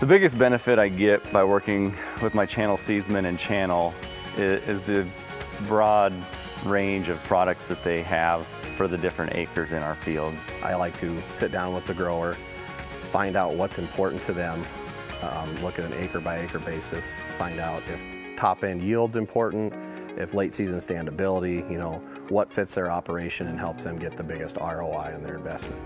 The biggest benefit I get by working with my channel seedsman and channel is the broad range of products that they have for the different acres in our fields. I like to sit down with the grower, find out what's important to them, look at an acre by acre basis, find out if top end yield's important, if late season standability, you know, what fits their operation and helps them get the biggest ROI on their investment.